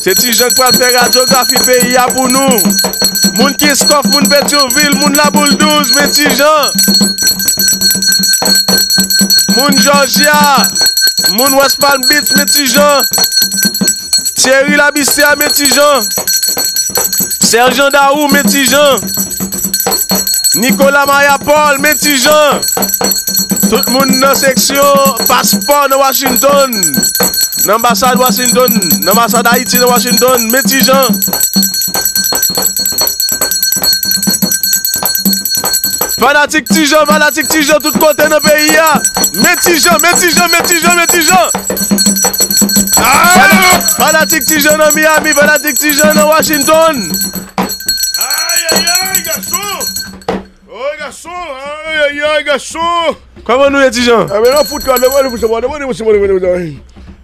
C'est si jeune pour faire radiographie pays pour nous. Moun Kiskoff, moun Pétionville, moun la boule 12, mes petits gens. Moun Georgia, moun West Palm Beach, mes petits gens. Thierry Labissea, mes petits gens. Sergent Daou, mes petits gens. Nicolas Maya Paul, mes petits gens. Tout le monde dans la section passeport de Washington. L'ambassade de Washington, l'ambassade d'Haïti de Washington, mes petits gens. Fanatique Tijan, fanatique Tijan, tout côté dans le pays. Mes petits gens, mes petits gens, mes petits gens, mes petits gens. Fanatique Tijan dans Miami, fanatique Tijan dans Washington. Aïe aïe aïe, garçon. Oh garçon, aïe aïe aïe, garçon. Comment nous les Tijan? Ah mais non, foutez-moi, demandez-moi.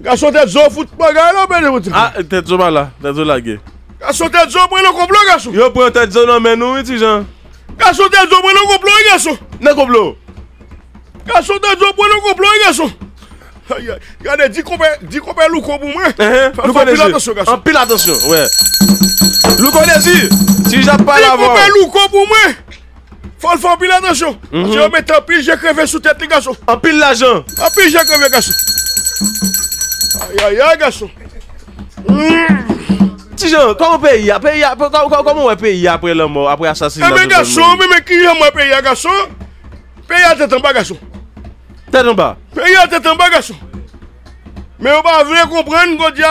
Garçon, t'es zo, foutez-moi, garçon. Ah, t'es zo mal là, t'es zo lagué. Garçon, t'es zo, prenez le complot, garçon. Yo, prenez t'es zo dans mes nous, Tijan. Garçon, t'es zo, prenez le complot, garçon. N'est complot. Garçon, t'es zo, prenez le complot, garçon. Regardez, dis qu'on perd Louco pour moi. Louco Desir. En pile attention, ouais. Louco Desir, si j'appelle pas la voix. Dis qu'on perd Louco pour moi. Faut en pile attention. Je vais mettre en pile, j'ai crevé sous tête, garçon. En pile l'argent. En pile, j'ai crevé, garçon. Aïe aïe aïe, garçon. Tijan, comment pays a pays comment on pays après la mort, après l'assassinat? Mais garçon, mais qui est mon pays garçon? Pays tête en bas, garçon. Tête en bas. Pays tête en bas, garçon. Mais on va venir comprendre qu'on dit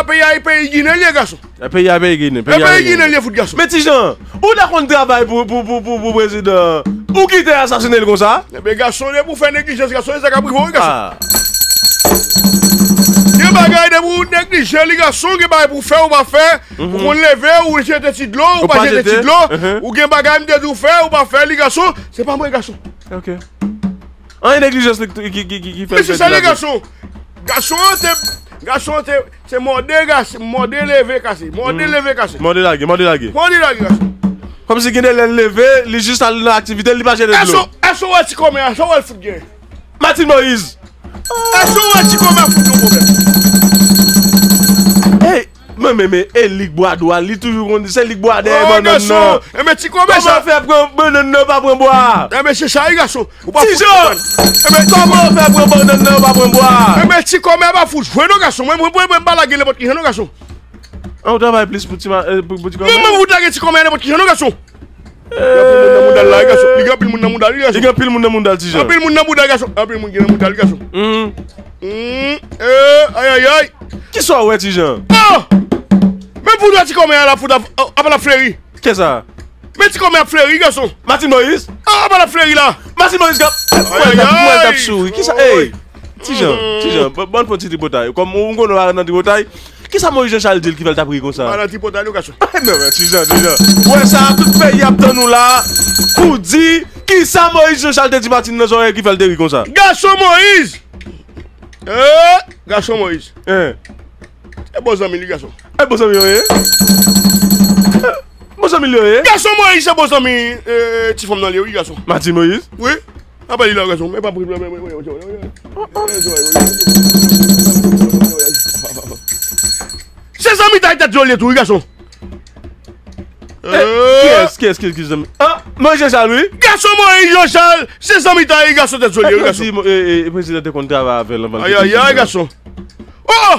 pays guinéen, garçon. Pays guinéen. Pays guinéen, foot garçon. Mais Tijan, où n'a qu'on travaille pour président? Où qui t'a assassiné comme ça? Mais garçon, pour faire négligence, garçon, ça a pris vos garçon. Les bagailles de vous négliger les garçons qui va pour faire ou pas faire, pour lever ou jeter des de l'eau ou pas jeter des de l'eau, ou bien bagaille de vous faire ou pas faire les garçons, c'est pas moi les garçons. OK. Un négligence qui fait. Mais c'est ça les garçons. Garçon c'est mordé lever cassé, mordé lever cassé. Mordé lagué garçon. Comme si qu'il est levé, il juste à l'activité, il pas jeter de l'eau. Est-ce qu'on est comme ça, on va le foutre bien. Martin Moïse. Est-ce qu'on va foutre problème? Mais Ligue Bois, il toujours qu'on dit, c'est Ligue Bois, non. Mais tu comment ça fait pour ne pas prendre bois? Mais c'est ça, garçon. Mais comment faire pour ne pas prendre bois? Mais tu comment va foutre? Non, garçon, moi, je ne pas la gueule, non, garçon. On travaille plus pour tu. Mais vous t'avez dit comment n'importe qui, non, garçon. Il y a plus de monde dans le garçon. Il y a plus de monde dans le garçon. Il y a plus de monde dans le garçon. Il y a plus de monde dans le garçon. Aïe, aïe, aïe. Qui sont ouais, Tijan? Mais vous doit-il comment à la foudre avant la fleurie? Qu'est-ce ça? Mais tu comment à fleurie, garçon? Martin Moïse? Ah, avant la fleurie là! Martin Moïse, gars! Ouais, qui ça? Hey! Tijan, bonne petite bouteille. Comme on connaît dans des bouteilles. Qui ça, Moïse Jean-Charles dit qui veut t'apprendre comme ça? Ah, bouteille, garçon. Non, mais Tijan. Ouais, ça, tout le pays a besoin nous là. Pour dire qui ça, Moïse Jean-Charles dit Martin dans oreilles qui veut t'apprendre comme ça? Garçon Moïse! Garçon Moïse. Et bon ami, les garçons. Et bon ami, oui. Bon ami, oui. Garçon Moïse, c'est bon ami. Tu fais dans les garçons. Martin Moïse? Oui. Ah, bah, il a raison. Mais pas pour le problème. C'est ça, mais t'as été joli, tout, garçon. Qu'est-ce que ah, moi Jean-Charles, oui. Garçon, moi Jean-Charles, c'est ça, mais t'as été garçon, t'es joli, garçon. Président de contrat avec le Aïe, aïe, aïe, garçon. Oh!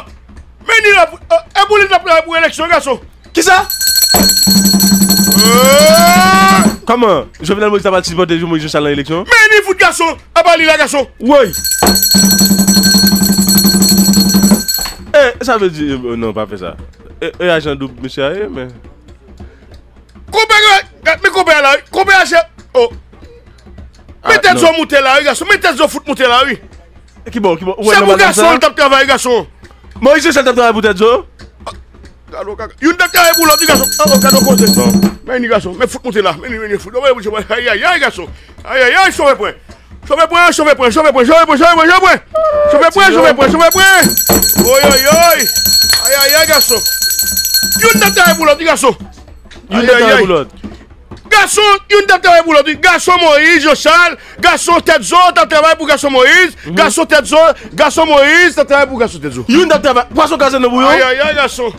Mais il a pour l'élection, garçon. Qui ça? Comment? Je viens de me dire que tu vas participer au jeu à l'élection. Mais il fout garçon. A parler là, garçon. Oui. Eh, ça veut dire. Non, pas fait ça. Eh, agent double, monsieur. Mais. Combien là? Combien à chef? Oh. Mettez-vous monter là, garçon. Mettez-vous foot monter là, oui. Qui bon? C'est mon garçon, le top travail, garçon. Moïse, c'est le docteur pour tête. Il y a un docteur pour l'autre garçon. Mais faut monter là. Aïe aïe aïe garçon. Aïe aïe aïe, sauvez-point. Aïe aïe garçon. Il y a un docteur pour l'autre garçon. Garçon, il y a un docteur pour l'autre. Garçon Moïse, Jean-Charles. Garçon Tetzo, t'as travaillé pour garçon Moïse. Garçon Tetzo, garçon Moïse, t'as travaillé pour garçon Tetzo. Il y a un docteur. Poisson Gazan de Bouillon. Aïe, aïe, aïe, garçon.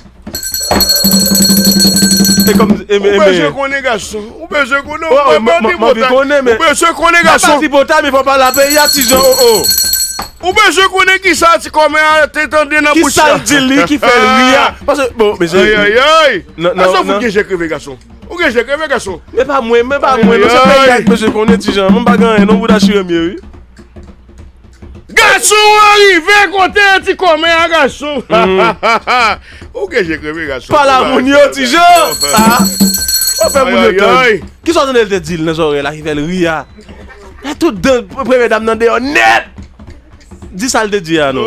c'est comme je connais garçon. Je connais garçon. Mais faut pas la payer à Tijon. Ou bien je connais qui ça, tu comme t'entendais dans qui ça dit lui qui fait lui parce que bon mais non non non que j'écrivais garçon. Ou que j'écrivais garçon. Mais pas moi, non c'est pas je connais Tijon, mon bagarre non vous d'assurer mieux. Garçon arrivé côté tu comme un garçon. Ou que j'écrivais garçon. Pas la mounio Tijon. On fait mounio. Qui sont dans le deal dans oreilles là qui fait ria. Là tout dans première dame dans honnête. Dis ça de Dieu, non?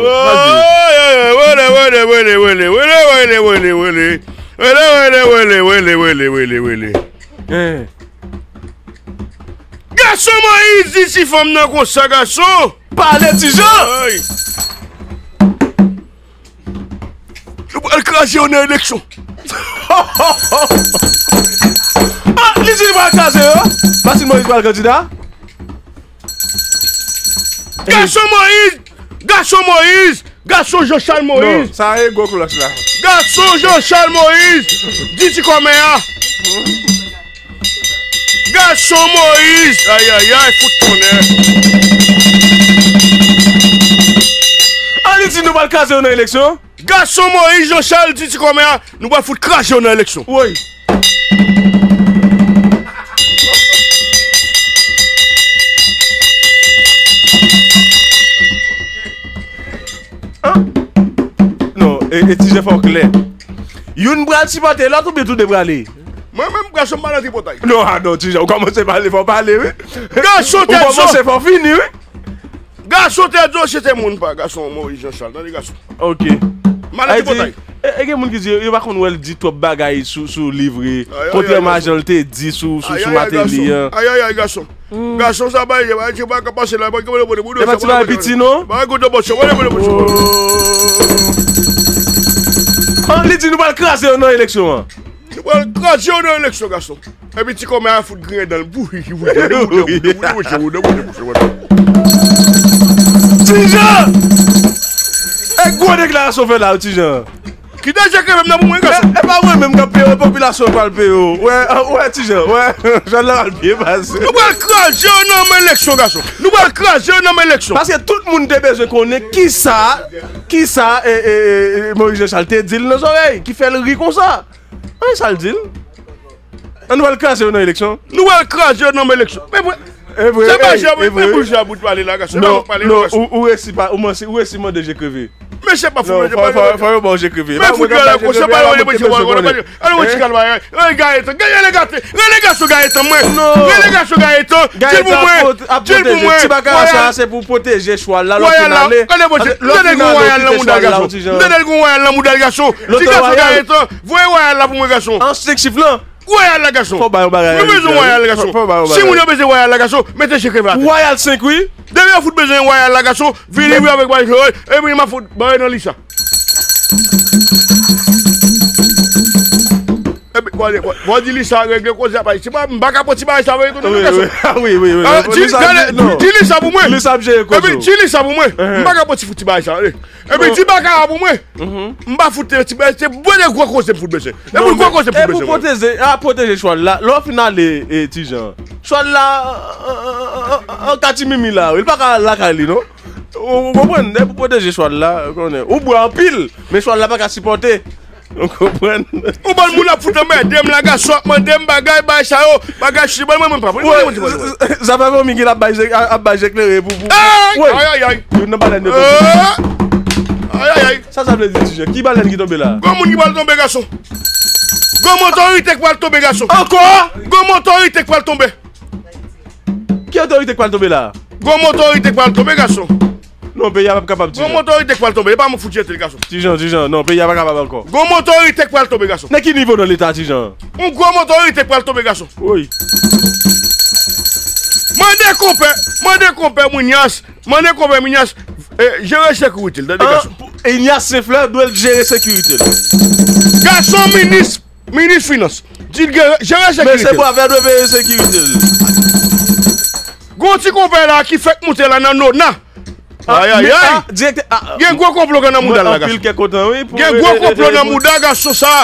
Garçon, Moïse, dit si femme n'a pas ça, garçon! Parlez, Tijon! Je vais le cracher en élection! Ah, les gens vont le cracher, hein? Martin Moïse va le candidat? Garçon, Moïse! Garçon Moïse, garçon Jean-Charles Moïse. Non, ça est beaucoup là. Garçon Jean-Charles Moïse, dis-tu comment? Garçon Moïse, aïe aïe aïe, fout tonnerre. Allez, si nous allons craser dans l'élection. Garçon Moïse, Jean-Charles, dis-tu comment? Nous allons foutre craser dans l'élection. Oui. Et si je fais clair, une brale si portée, l'autre bien tout débralé. Moi-même, garçon, je ne suis pas dans non, non, tu sais, on commence à parler, il faut parler, oui. Garçon, t'es on commence à finir, oui. Garçon, t'es dos, c'était mon pas, garçon, Moïse Jean-Charles, dans les garçons. Ok. Malade pour taille. Et quelqu'un qui dit, il va qu'on elle dit trop de bagailles sous livre, contrairement à Jean-Lte dit sous matériel. Aïe, aïe, aïe, garçon. Garçon, ça va, il va dire, pas passer là, il va dire, il va dire, il va dire, il va dire, il va on dit nous va le craser dans l'élection. Nous va le craser dans l'élection, garçon. Et puis tu comme un foot grain dans le bout. Tijon! Et quoi déclaration fait là, Tijon? Qui déjà que même dans mon garçon? Et pas moi même quand la population va le payer. Ouais, Tijon, ouais. Je l'ai bien passé. Nous va le craser dans l'élection, garçon. Nous va le craser dans l'élection. Parce que tout le monde a besoin de connaître qui ça. Qui ça et Moïse Jean-Charles te dit dans nos oreilles? Qui fait le riz comme ça? Oui, ça le dit. On va le craser dans l'élection. Nous va le craser dans l'élection. Mais c'est pas jamais bouger à bout de parler là, garçon. Non, non, où est-ce que de GKV? Mais c'est pas fou, je pas bon GKV. Mais fou, je pas le bon GKV. Alors, je calme. Regardez, c'est pour protéger choix là. Royal la garçon. Faut royal la garçon. Si vous avez besoin royal la garçon, mettez chez Crevate. Royal 5 oui. Derrière vous besoin royal la garçon, venez vous avec moi et puis m'a fout bah dans l'issa. Et puis quoi vous dites l'issa règle quoi ça pas ici pas m'baka poti ba ça va tout dans garçon. Oui. Dis l'issa pour moi. L'issa j'ai quoi. Et puis dis l'issa pour moi. M'baka poti fouti ba ça. Et puis dis baka pour moi. M'ba fouti petit ba c'est bon gros concept foot baisser. Et pourquoi concept foot baisser? Pour protéger protéger choix là. L'offre final et Tijon. Choix là en Katimimi là, il pas la Kali non. Vous comprenez pour protéger choix là, on boit en pile mais choix là pas qu'à supporter. On comprend. On va nous la foutre merde, la garçon, madame bagaille baïsao, bagaille chiba même pas. Ça va vous miguer la baïsec à baïsecler pour vous. Aïe aïe aïe. Une baleine de aïe aïe. Ça veut dire qui baleine qui tombe là. Comment qui va tomber garçon? Comment autorité qui va tomber garçon? Encore? Comment autorité qui va tomber? Qui autorité qui va tomber là? Comment autorité qui va tomber garçon? Non, pays pas capable. Comment autorité qui va tomber? Pas mon foutu le garçon. Tijon, non, pays pas capable encore. Comment autorité qui va tomber garçon? Mais qui niveau dans l'état Tijon? On comment autorité qui va tomber garçon? Oui. Mandez compère Mounias, gérer sécurité dans garçon. Ignace Saint-Fleur doit gérer sécurité. Garçon ministre finance. Dit gérer sécurité. Mais c'est pour faire de sécurité. Gonti compère là qui fait monter là non. Aïe aïe aïe. Il y a un gros complot dans Moudaga. Il y a un gros complot dans Moudaga sur ça.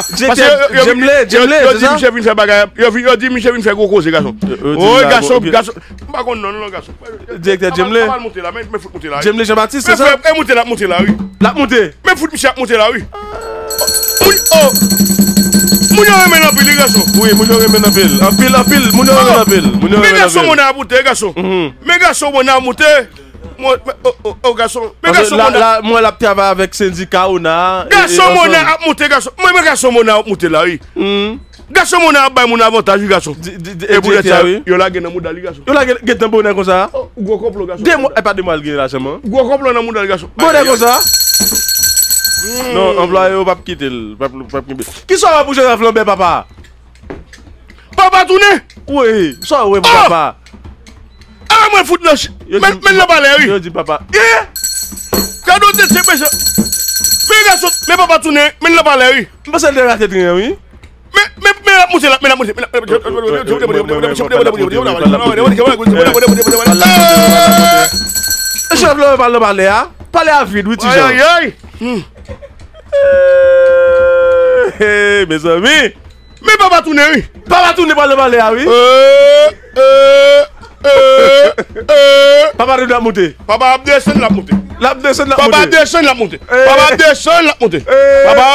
Moi la petite avec syndicat on a garçon mon a monter garçon moi garçon mon a monter là oui garçon mon a bail mon avantage garçon et pour ça yo la gagne modal garçon yo la gagne un bonheur comme ça gros complot garçon et pas de mal gagne là seulement gros complot dans modal garçon bonheur comme ça non employé pas quitter pas qui ça va bouger la flambe papa papa tourner oui ça ouais papa. Ah, moi, fout le chien. Mais le balai, oui. Je dis, papa. Cadeau de tes péchés. Mais papa, tourne. Mais le balai, oui. Mais c'est le tête, oui. Mais la mousse, la mousse. Je ne parle pas de hein. Parlez à vide, oui, tu vois. Aïe, aïe. Mes amis. Mais papa, tourne, oui. Papa, tourne, pas le balai, oui. Papa doit monter. Papa descend la montée. Papa descend la montée. Papa descend la montée. Papa.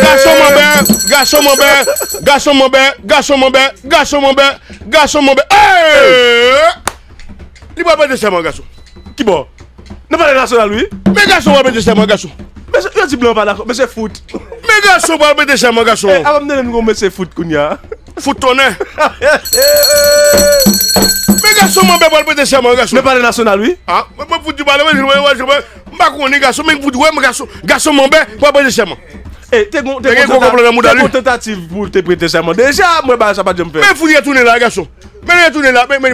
Garçon mon père, garçon mon père, garçon mon père, garçon mon père, garçon mon père. Il va pas descendre mon garçon. Qui bon? Ne pas les nationales lui. Mais garçon va pas descendre mon garçon. Mais je dis blanc pas d'accord. Mais c'est foot. Mais garçon va pas descendre mon garçon. Avant de nous mettre c'est foot Kounia. Foutonné. Mais garçon, mon père, peut-être c'est mon garçon. Mais pas le national, oui. Ah, mais vous dites, mais garçon, mais vous dites, garçon, mon père, peut-être c'est moi. Eh, t'es tentative pour te prêter serment. Déjà, moi, ça va pas me faire. Mais vous y retournez là, garçon. Mais retournez là, mais mais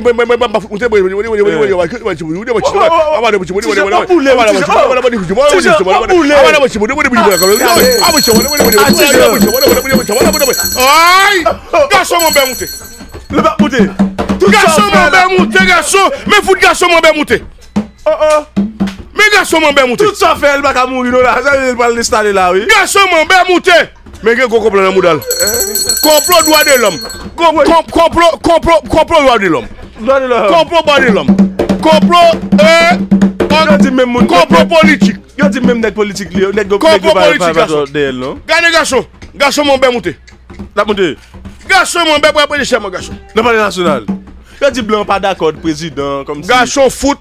quel complot dans Moudal? Complot droit de l'homme. Complot droit de l'homme. Complot droit de l'homme. Complot complot politique. Yo dit même nèg politique, nèg go politique. Gardez garçon. Garçon mon père monter. La monter. Garçon mon père pour président mon garçon. Dans le palais national. Yo dit blanc pas d'accord président comme garçon foot.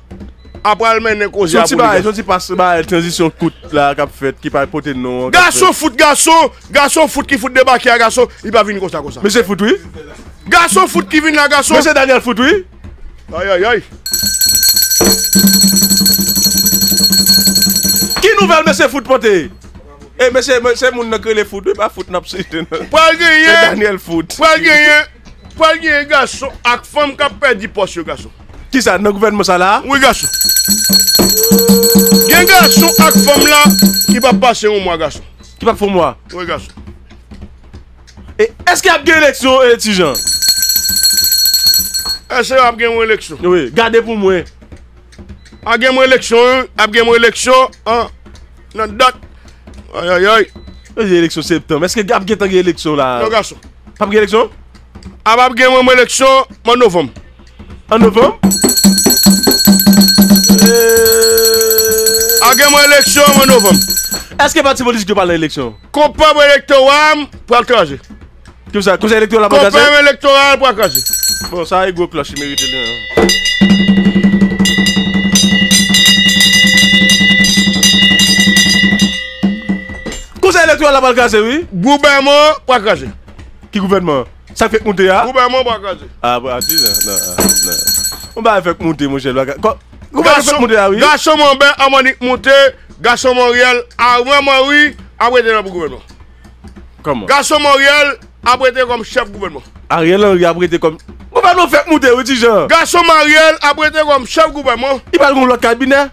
Après le mener cause à politique. Sorti passe balle transition coûte là qu'a fait qui pas porter non. Garçon foot garçon foot qui foot débarquer à garçon, il pas venir comme ça. Mais c'est foot oui. Garçon foot qui vient là garçon. Mais c'est Daniel foot oui. Aïe aïe aïe. Qui nouvelle mais c'est foot porter. Eh mais c'est mon n'a créé les foot pas foot n'a pas c'est Daniel foot. Pas gagner garçon avec femme qui perd 10 poste garçon. Qui ça dans le gouvernement ça là? Oui garçon. Il y a un garçon avec femme là qui va passer un mois garçon. Qui va faire un mois? Oui garçon. Et est-ce qu'il y a une élection Tijan? Est-ce qu'il y a une élection? Oui, gardez pour moi. Il y a une élection, il y a une élection dans date. Aïe aïe aïe. Il y a élection septembre. Est-ce qu'il y a une élection là? Non garçon. Pas une élection? Il y a une élection en novembre. En novembre? Agrément élection en novembre. Est-ce que le parti politique parle d'élection? Compagnie électorale pour le craser. Tout ça, conseil électoral pour le craser. Compagnie électorale pour le craser. Bon, ça, il y a un cloche, il mérite bien. Conseil électoral pour le craser, oui? Gouvernement pour le craser. Qui gouvernement? Ça fait monter là? Gouvernement pour le craser. Ah, bon, tu sais, non. On va faire monter, mon cher. Garçon mon ben Amonique monter, garçon Montréal, avant Marie, après dans le gouvernement. Comment? Garçon Montréal, après comme chef gouvernement. Ariel Henry après comme. On va nous faire monter, oui, Tijan. Garçon Montréal, après comme chef gouvernement. Il parle de l'autre cabinet.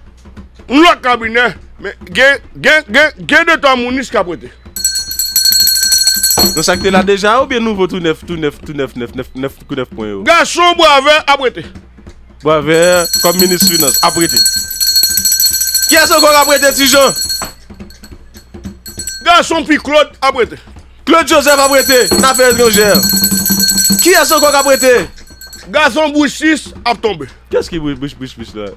L'autre cabinet. Mais gain de temps mon ministre après. Donc ça que t'es là déjà ou bien nous tout neuf, garçon Boisvert après. Bravère, comme ministre de Finance, apprêtez. Qui est-ce qu'on a prêté, Tijan? Garçon puis Claude, apprêtez. Claude Joseph a prêté, affaires étrangères. Qui est-ce qu'on a prêté? Garçon Bouchis a tombé. Qu'est-ce qui bouche là?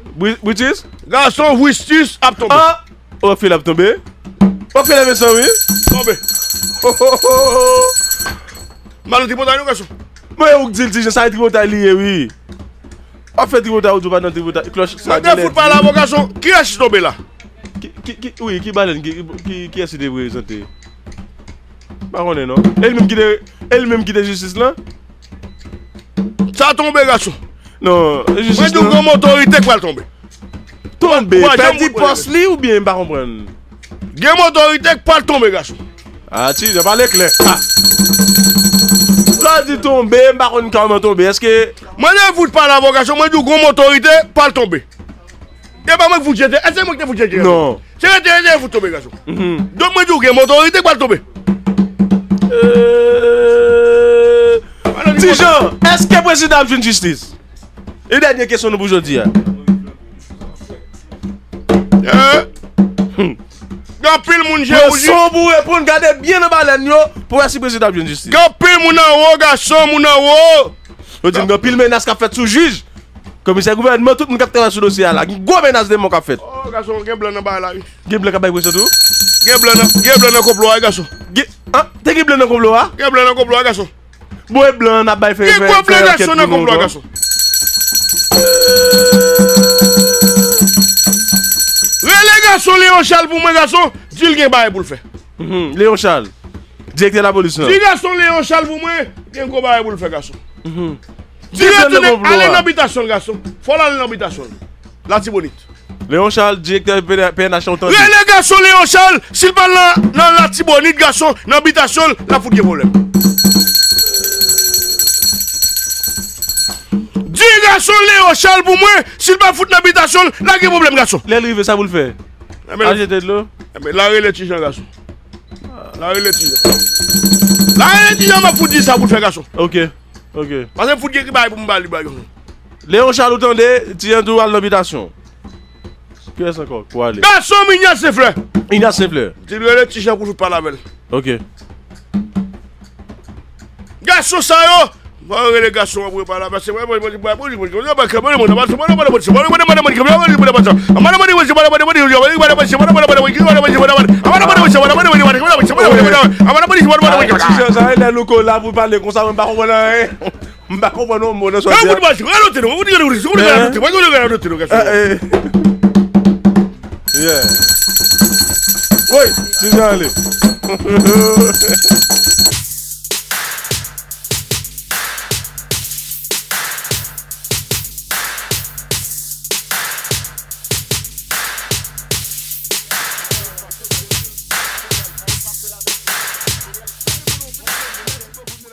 Bouchis? Garçon Bouchis a tombé. Ah! On fait la tombée. On fait la maison, oui? Tombé. Oh oh oh! Malou tribunal, garçon. Moi, on dit le ça a été lié, oui. On fait tribunal, on va dans tribunal. Cloche, ça a été. Ne fout pas la vocation. Qui est tombé là? Oui, qui balaine? Qui est-ce qui est représenté? Pas on est, non? Elle-même qui est justice là? Ça a tombé, garçon. Non, justice. Mais nous, comme autorité, quoi, tomber? Tomber? Tu as dit poste-li ou bien, pas comprendre? Il y a une autorité qui peut tomber, garçon. Ah, tu n'as pas les clés. Quand tu tombes, je ne sais pas tomber. Est-ce que. Moi, je ne vous parle pas de la vocation, moi, je dis que l'autorité ne peut pas tomber. Il n'y a pas moi que vous jetez. Est-ce que moi que vous jetez? Non. C'est que vous tombez, garçon. Donc, moi, je dis que l'autorité ne peut pas tomber. Tijan, est-ce que le président a fait une justice? Une dernière question pour aujourd'hui. Quand pile moun j'ai ou son pour répondre garder bien dans baleine yo pour si président bien justice. Quand pile moun en haut garçon moun en haut. On dit quand pile menace qu'a fait sous juge. Commissaire gouvernement tout moun qui travaille sur dossier là. Gros menace de mon qu'a fait. Oh garçon gen blanc dans ba là. Gen blanc qu'a baï question tout. Gen blanc dans complot garçon. Ah, t'es gen blanc dans complot ah? Gen blanc dans complot garçon. Boy blanc n'a baï fait. Gen blanc garçon dans complot garçon. Relégation Léon Charles pour moi garçon, dis-le qu'il bail pour le faire. Léon Charles, directeur de la police. Dis garçon Léon Charles pour moi, qu'il bail pour le faire garçon. Directeur aller dans l'habitation garçon. Faut aller dans l'habitation. La Tibonite. Léon Charles directeur PNH Chanton. Relégation Léon Charles, s'il parle dans la Tibonite garçon, dans l'habitation, la fout des problèmes. Garçon Léo Charles pour moi, s'il va foutre l'habitation, là il y a problème garçon. L'arrivée ça vous le fait. Ah j'étais de l'eau. Mais là il est Tijan garçon. Là il est Tijan. Là il est Tijan m'a foutu ça vous le fait garçon. OK. Parce que foutu qui bail pour me bailler garçon. Léo Charles attendez, Tijan tout à l'habitation. Qu'est-ce encore quoi aller. Garçon Ignace Fleur. Ignace Fleur. Tu lui le Tijan pour jouer par la belle. OK. Garçon ça yo. Les garçons, vous parlez parce que moi, je ne pas vous pas